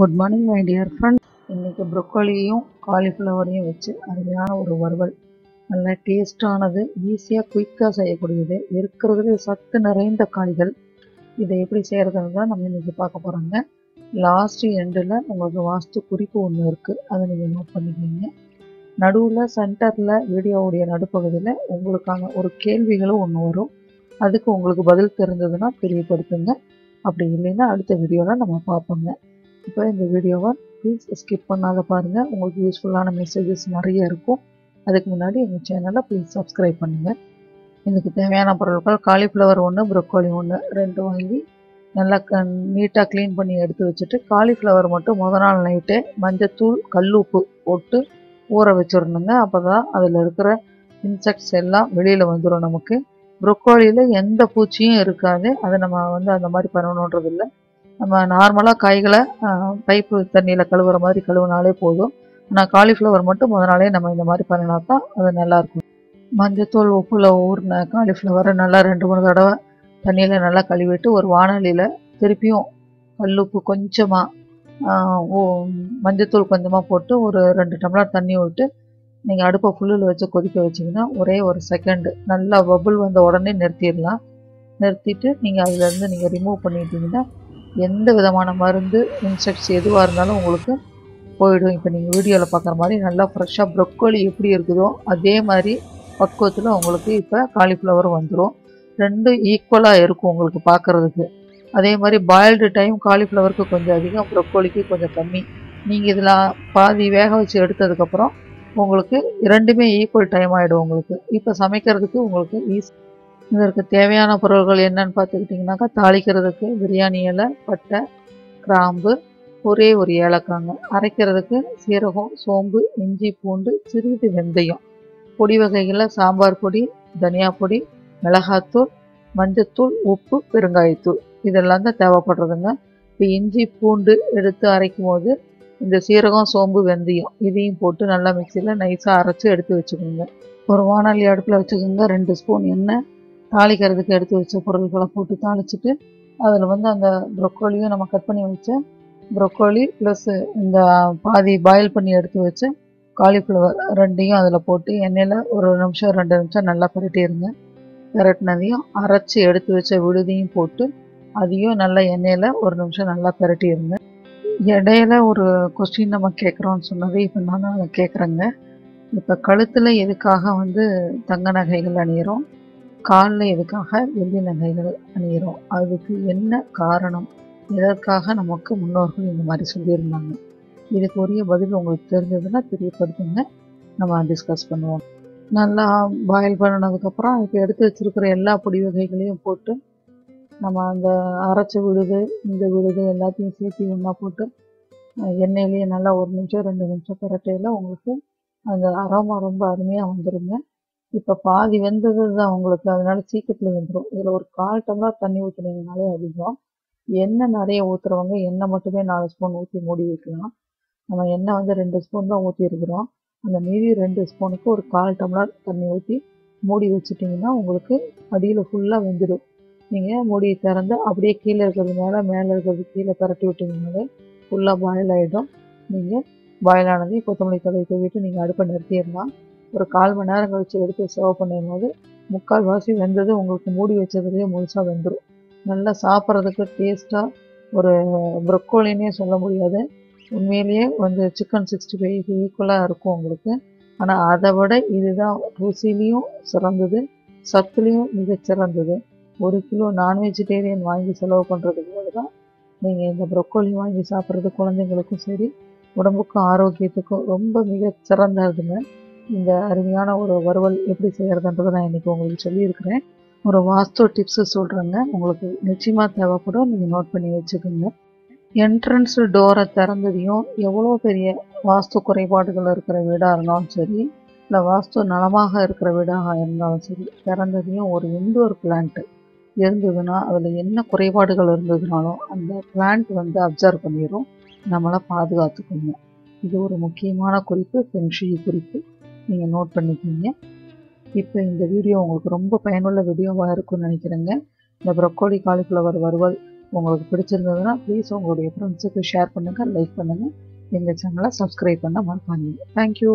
Good morning my dear friends. இன்னைக்கு ப்ரோக்கோலியும் காலிஃப்ளவரையும் வச்சு அருமையான ஒரு வறுவல், நல்ல டேஸ்டானது, ஈஸியாக குயிக்காக செய்யக்கூடியது, இருக்கிறதுலே சத்து நிறைந்த காய்கள். இதை எப்படி செய்கிறதுன்னு தான் நம்ம இன்றைக்கி பார்க்க போகிறாங்க. லாஸ்ட்டு எண்டில் உங்களுக்கு வாஸ்து குறிப்பு ஒன்று இருக்குது, அதை நீங்கள் நோட் பண்ணிக்கிங்க. நடுவில் சென்டரில் வீடியோவுடைய நடுப்பகுதியில் உங்களுக்கான ஒரு கேள்விகளும் ஒன்று வரும். அதுக்கு உங்களுக்கு பதில் தெரிஞ்சதுன்னா தெரியப்படுத்துங்க, அப்படி இல்லைன்னா அடுத்த வீடியோவில் நம்ம பார்ப்போங்க. இப்போ இந்த வீடியோவை ப்ளீஸ் ஸ்கிப் பண்ணாத பாருங்கள், உங்களுக்கு யூஸ்ஃபுல்லான மெசேஜஸ் நிறைய இருக்கும். அதுக்கு முன்னாடி எங்கள் சேனலை ப்ளீஸ் சப்ஸ்கிரைப் பண்ணுங்கள். இதுக்கு தேவையான பொருட்கள் காலிஃப்ளவர் ஒன்று, ப்ரொக்கோலி ஒன்று, ரெண்டு வாங்கி நல்லா நீட்டாக க்ளீன் பண்ணி எடுத்து வச்சுட்டு, காலிஃப்ளவர் மட்டும் முத நாள் நைட்டே மஞ்சத்தூள் கல்லுப்பு போட்டு ஊற வச்சிடணுங்க. அப்போ தான் அதில் இருக்கிற இன்செக்ட்ஸ் எல்லாம் வெளியில் வந்துடும். நமக்கு ப்ரொக்கோலியில் எந்த பூச்சியும் இருக்காது, அது நம்ம அந்த மாதிரி பண்ணணுன்றதில்லை. நம்ம நார்மலாக காய்களை பைப்பு தண்ணியில் கழுவுற மாதிரி கழுவுனாலே போதும். ஆனால் காலிஃப்ளவர் மட்டும் முத நாளே நம்ம இந்த மாதிரி பண்ணினா தான் அது நல்லாயிருக்கும். மஞ்சத்தூள் உப்பில் ஊறின காலிஃப்ளவரை நல்லா 2-3 தடவை தண்ணியில் நல்லா கழுவிட்டு, ஒரு வானொலியில் திருப்பியும் கல்லுப்பு கொஞ்சமாக மஞ்சத்தூள் கொஞ்சமாக போட்டு ஒரு 2 டம்ளர் தண்ணி விட்டு நீங்கள் அடுப்பை ஃபுல்லில் வச்சு கொதிக்க வச்சிங்கன்னா ஒரே ஒரு செகண்டு நல்லா பபுள் வந்த உடனே நிறுத்திடலாம். நிறுத்திட்டு நீங்கள் அதிலேருந்து நீங்கள் ரிமூவ் பண்ணிட்டீங்கன்னா எந்த விதமான மருந்து இன்செக்ட்ஸ் எதுவாக இருந்தாலும் உங்களுக்கு போயிடும். இப்போ நீங்கள் வீடியோவில் பார்க்குற மாதிரி நல்லா ஃப்ரெஷ்ஷாக ப்ரொக்கோலி எப்படி இருக்குதோ அதே மாதிரி பக்குவத்தில் உங்களுக்கு இப்போ காலிஃப்ளவர் வந்துடும். ரெண்டும் ஈக்குவலாக இருக்கும் உங்களுக்கு பார்க்குறதுக்கு. அதே மாதிரி பாயில்டு டைம் காலிஃப்ளவருக்கு கொஞ்சம் அதிகம், ப்ரொக்கோலிக்கு கொஞ்சம் கம்மி. நீங்கள் இதில் பாதி வேக வச்சு எடுத்ததுக்கப்புறம் உங்களுக்கு 2மே ஈக்குவல் டைம் ஆகிடும். உங்களுக்கு இப்போ சமைக்கிறதுக்கு உங்களுக்கு ஈஸி. இதற்கு தேவையான பொருட்கள் என்னன்னு பார்த்துக்கிட்டிங்கனாக்கா, தாளிக்கிறதுக்கு பிரியாணி இலை, பட்டை, கிராம்பு, ஒரே ஒரு ஏலக்காங்க. அரைக்கிறதுக்கு சீரகம், சோம்பு, இஞ்சி, பூண்டு, சிறிது வெந்தயம். பொடி வகைகளில் சாம்பார் பொடி, தனியா பொடி, மிளகாத்தூள், மஞ்சத்தூள், உப்பு, பெருங்காயத்தூள் இதெல்லாம் தான் தேவைப்படுறதுங்க. இப்போ இஞ்சி பூண்டு எடுத்து அரைக்கும் போது இந்த சீரகம், சோம்பு, வெந்தயம் இதையும் போட்டு நல்லா மிக்சியில் நைஸாக அரைச்சி எடுத்து வச்சுக்கோங்க. ஒரு வானொலி அடுப்பில் வச்சுக்கோங்க. 2 ஸ்பூன் எண்ணெய். தாளிக்கிறதுக்கு எடுத்து வச்ச பொருட்களை போட்டு தாளிச்சிட்டு அதில் அந்த ப்ரொக்கோலியும் நம்ம கட் பண்ணி வச்ச ப்ரொக்கோலி ப்ளஸ் இந்த பாதி பாயில் பண்ணி எடுத்து வச்ச காலிஃப்ளவர் ரெண்டையும் அதில் போட்டு எண்ணெயில் ஒரு 1-2 நிமிஷம் நல்லா பரட்டிடுங்க. பரட்டினதையும் அரைச்சி எடுத்து வச்ச விழுதியும் போட்டு அதையும் நல்லா எண்ணெயில் 1 நிமிஷம் நல்லா பரட்டிடுங்க. இடையில ஒரு கொஸ்டின் நம்ம கேட்குறோன்னு சொன்னது இப்போ நானும் அதை கேட்குறேங்க. இப்போ கழுத்தில் எதுக்காக தங்க நகைகள் அணியிறோம், காலில் எதுக்காக வெள்ளி நகைகள் அணியிறோம், அதுக்கு என்ன காரணம், இதற்காக நமக்கு முன்னோர்கள் இந்த மாதிரி சொல்லியிருந்தாங்க? இதுக்கு உரிய பதில் உங்களுக்கு தெரிஞ்சதுன்னா தெரியப்படுத்துங்க, நம்ம டிஸ்கஸ் பண்ணுவோம். நல்லா பாயில் பண்ணினதுக்கப்புறம் இப்போ எடுத்து வச்சுருக்கிற எல்லா பொடி வகைகளையும் போட்டு நம்ம அந்த அரைச்ச விழுது இந்த விழுது எல்லாத்தையும் சேர்த்து ஒன்றா போட்டு எண்ணெயிலேயே நல்லா 1-2 நிமிஷம் பரட்டையில் உங்களுக்கு அந்த அரோமா ரொம்ப அருமையாக வந்துடுங்க. இப்போ பாதி வெந்தது தான் உங்களுக்கு, அதனால சீக்கிரத்தில் வெந்துடும். இதில் ஒரு 1/4 டம்ளர் தண்ணி ஊற்றுனீங்கனாலே அதிகம். எண்ணெய் நிறைய ஊற்றுறவங்க எண்ணெய் மட்டுமே 4 ஸ்பூன் ஊற்றி மூடி வைக்கலாம். நம்ம எண்ணெய் 2 ஸ்பூன் தான் ஊற்றிருக்கிறோம். அந்த மீதி 2 ஸ்பூனுக்கு ஒரு 1/4 டம்ளர் தண்ணி ஊற்றி மூடி வச்சுட்டிங்கன்னா உங்களுக்கு அடியில் ஃபுல்லாக வெந்துடும். நீங்கள் மூடி திறந்து அப்படியே கீழே இருக்கிறது மேலே, மேலே இருக்கிறது கீழே பரட்டி விட்டிங்கனாலே ஃபுல்லாக பாயில் ஆகிடும். நீங்கள் பாயில் ஆனதே கொத்தமல்லி தழை தூவிட்டு நீங்கள் அடுப்பை நிறுத்திடலாம். ஒரு 1/4 மணி நேரம் கழிச்சு எடுத்து சர்வ் பண்ணும் போது 3/4 வாசி வெந்தது உங்களுக்கு மூடி வச்சதுலேயே முழுசாக வெந்துடும். நல்லா சாப்பிட்றதுக்கு டேஸ்ட்டாக ஒரு ப்ரொக்கோலினே சொல்ல முடியாது. உண்மையிலேயே சிக்கன் 65 ஈக்குவலாக இருக்கும் உங்களுக்கு. ஆனால் அதை விட இதுதான் ருசிலையும் சிறந்தது, சத்துலேயும் மிகச்சிறந்தது. 1 கிலோ நான்வெஜிடேரியன் வாங்கி செலவு பண்ணுறதுக்கு போது தான் நீங்கள் இந்த ப்ரொக்கோலி வாங்கி சாப்பிட்றது குழந்தைங்களுக்கும் சரி, உடம்புக்கும் ஆரோக்கியத்துக்கும் ரொம்ப மிகச்சிறந்ததுங்க. இந்த அருமையான ஒரு வறுவல் எப்படி செய்கிறதுன்றதை நான் இன்றைக்கி உங்களுக்கு சொல்லியிருக்கிறேன். ஒரு வாஸ்து டிப்ஸு சொல்கிறேங்க, உங்களுக்கு நிச்சயமாக தேவைப்படும், நீங்கள் நோட் பண்ணி வச்சுக்கோங்க. என்ட்ரன்ஸு டோரை திறந்ததையும் எவ்வளோ பெரிய வாஸ்து குறைபாடுகள் இருக்கிற வீடாக இருந்தாலும் சரி, இல்லை வாஸ்து நலமாக இருக்கிற வீடாக இருந்தாலும் சரி, திறந்ததையும் ஒரு இன்டோர் பிளான்ட்டு இருந்ததுன்னா அதில் என்ன குறைபாடுகள் இருந்ததுனாலும் அந்த பிளான்ட் அப்சர்வ் பண்ணிடும், நம்மளை பாதுகாத்துக்கோங்க. இது ஒரு முக்கியமான குறிப்பு, ஃபெங்ஷி குறிப்பு, நீங்கள் நோட் பண்ணிக்கிங்க. இப்போ இந்த வீடியோ உங்களுக்கு ரொம்ப பயனுள்ள வீடியோவாக இருக்கும்னு நினைக்கிறேங்க. இந்த ப்ரொக்கோலி காலிஃப்ளவர் வறுவல் உங்களுக்கு பிடிச்சிருந்ததுன்னா ப்ளீஸ் உங்களுடைய ஃப்ரெண்ட்ஸுக்கு ஷேர் பண்ணுங்கள், லைக் பண்ணுங்கள், எங்கள் சேனலை சப்ஸ்கிரைப் பண்ண மறக்காதீங்க. தேங்க்யூ.